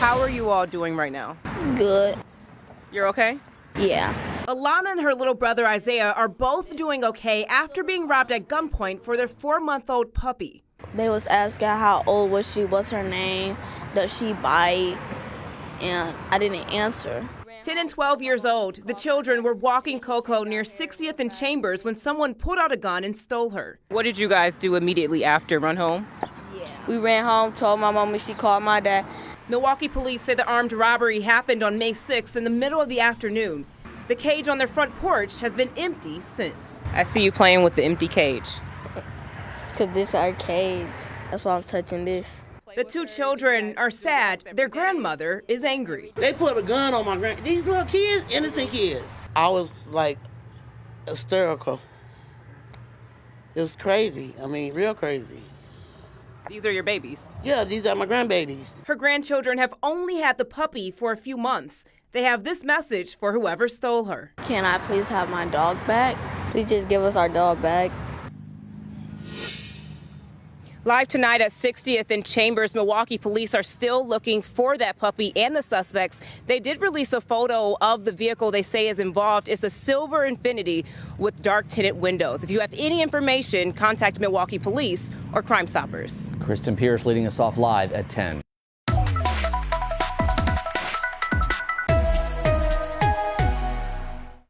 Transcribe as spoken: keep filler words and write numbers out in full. How are you all doing right now? Good. You're okay? Yeah. Alana and her little brother Isaiah are both doing okay after being robbed at gunpoint for their four-month-old puppy. They was asking how old was she, what's her name, does she bite, and I didn't answer. ten and twelve years old, the children were walking Coco near sixtieth and Chambers when someone pulled out a gun and stole her. What did you guys do immediately after? Run home? Yeah. We ran home, told my mom, and she called my dad. Milwaukee police say the armed robbery happened on May sixth in the middle of the afternoon. The cage on their front porch has been empty since. I see you playing with the empty cage. Because this is our cage. That's why I'm touching this. The two children are sad. Their grandmother is angry. They put a gun on my grand. These little kids, innocent kids. I was like hysterical. It was crazy. I mean, real crazy. These are your babies? Yeah, these are my grandbabies. Her grandchildren have only had the puppy for a few months. They have this message for whoever stole her. Can I please have my dog back? Please just give us our dog back. Live tonight at sixtieth and Chambers, Milwaukee police are still looking for that puppy and the suspects. They did release a photo of the vehicle they say is involved. It's a silver Infiniti with dark tinted windows. If you have any information, contact Milwaukee police or Crime Stoppers. Kristen Pierce leading us off live at ten.